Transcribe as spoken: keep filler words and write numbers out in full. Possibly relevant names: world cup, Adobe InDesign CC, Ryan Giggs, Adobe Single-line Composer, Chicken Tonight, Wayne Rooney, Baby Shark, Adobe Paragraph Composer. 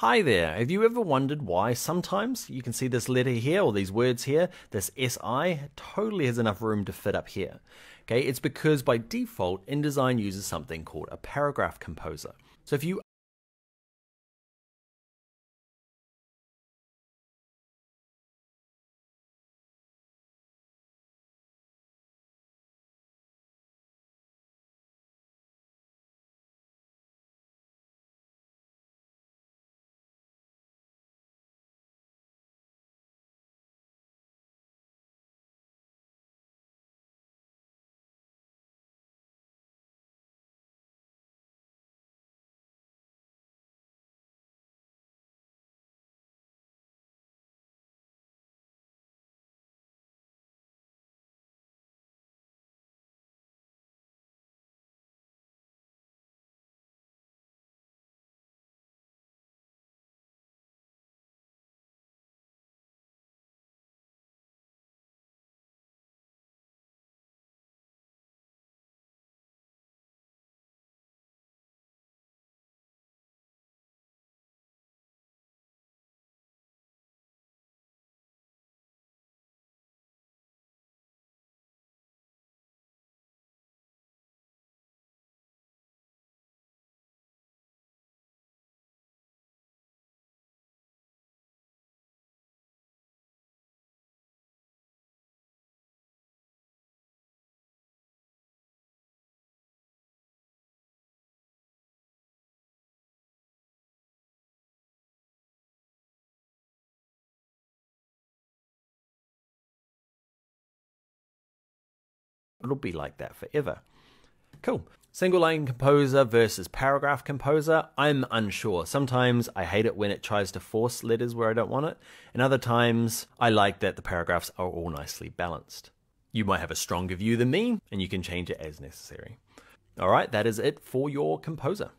Hi there, have you ever wondered why sometimes you can see this letter here or these words here, this S I totally has enough room to fit up here? Okay, it's because by default InDesign uses something called a paragraph composer. So if you It'll be like that forever. Cool. Single line composer versus paragraph composer. I'm unsure. Sometimes I hate it when it tries to force letters where I don't want it. And other times I like that the paragraphs are all nicely balanced. You might have a stronger view than me and you can change it as necessary. All right, that is it for your composer.